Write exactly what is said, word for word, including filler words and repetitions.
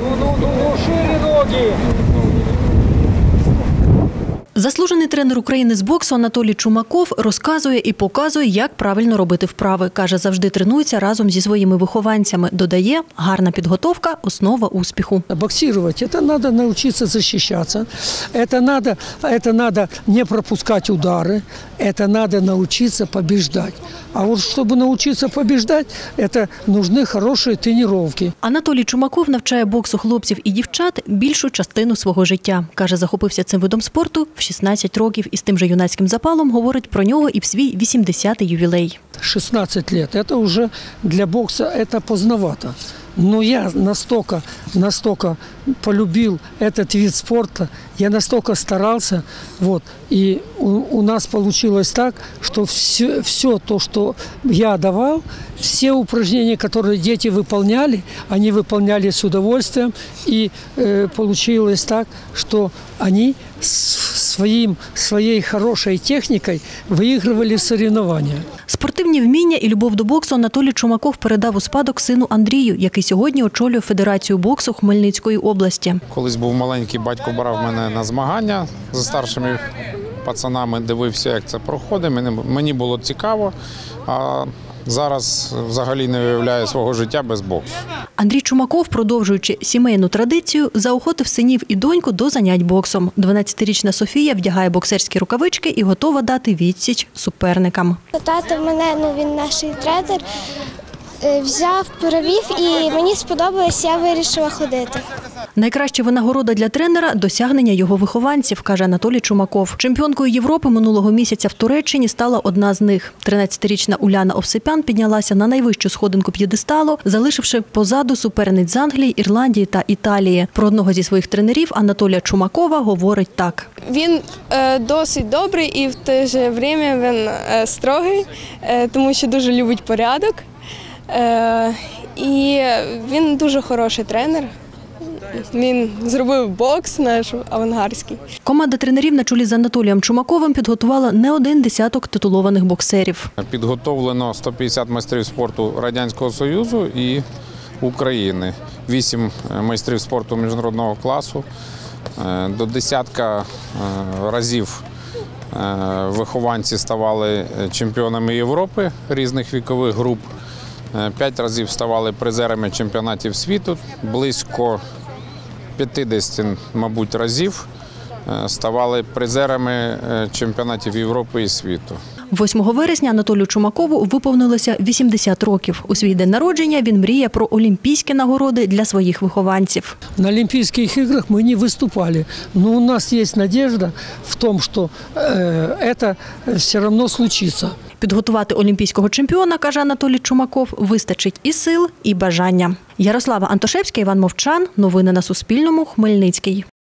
Ну, ну, ну, ну, шире ноги. Заслужений тренер України з боксу Анатолій Чумаков розказує і показує, як правильно робити вправи. Каже, завжди тренується разом зі своїми вихованцями. Додає, гарна підготовка – основа успіху. Боксувати – це треба навчитися захищатися, це треба, це треба не пропускати удари, це треба навчитися побіждати. А от щоб навчитися побіждати, це потрібні хороші тренування. Анатолій Чумаков навчає боксу хлопців і дівчат більшу частину свого життя. Каже, захопився цим видом спорту в шістнадцять років і з тим же юнацьким запалом говорить про нього і в свій вісімдесятий ювілей. шістнадцять років – це вже для боксу поздновато. Но я настолько, настолько полюбил этот вид спорта, я настолько старался, вот, и у, у нас получилось так, что все, все то, что я давал, все упражнения, которые дети выполняли, они выполняли с удовольствием, и э, получилось так, что они своим, своей хорошей техникой выигрывали соревнования. Спортивні вміння і любов до боксу Анатолій Чумаков передав у спадок сину Андрію, який сьогодні очолює Федерацію боксу Хмельницької області. Колись був маленький, батько брав мене на змагання зі старшими пацанами, дивився, як це проходить. Мені було цікаво, а зараз взагалі не уявляю свого життя без боксу. Андрій Чумаков, продовжуючи сімейну традицію, заохотив синів і доньку до занять боксом. дванадцятирічна Софія вдягає боксерські рукавички і готова дати відсіч суперникам. Тато мене, ну він наш тренер, взяв, провів і мені сподобалось, я вирішила ходити. Найкраща винагорода для тренера – досягнення його вихованців, каже Анатолій Чумаков. Чемпіонкою Європи минулого місяця в Туреччині стала одна з них. тринадцятирічна Уляна Овсип'ян піднялася на найвищу сходинку п'єдесталу, залишивши позаду суперниць з Англії, Ірландії та Італії. Про одного зі своїх тренерів Анатолія Чумакова говорить так. Він е, досить добрий і в те ж время він е, строгий, е, тому що дуже любить порядок. Е, і він дуже хороший тренер. Він зробив бокс наш авангарський. Команда тренерів на чолі з Анатолієм Чумаковим підготувала не один десяток титулованих боксерів. Підготовлено сто п'ятдесят майстрів спорту Радянського Союзу і України, вісім майстрів спорту міжнародного класу, до десятка разів вихованці ставали чемпіонами Європи різних вікових груп, п'ять разів ставали призерами чемпіонатів світу, близько п'ятдесят, мабуть, разів ставали призерами чемпіонатів Європи і світу. восьмого вересня Анатолію Чумакову виповнилося вісімдесят років. У свій день народження він мріє про олімпійські нагороди для своїх вихованців. На Олімпійських іграх ми не виступали, але у нас є надія в тому, що це все одно случиться. Підготувати олімпійського чемпіона, каже Анатолій Чумаков, вистачить і сил, і бажання. Ярослава Антошевська, Іван Мовчан. Новини на Суспільному. Хмельницький.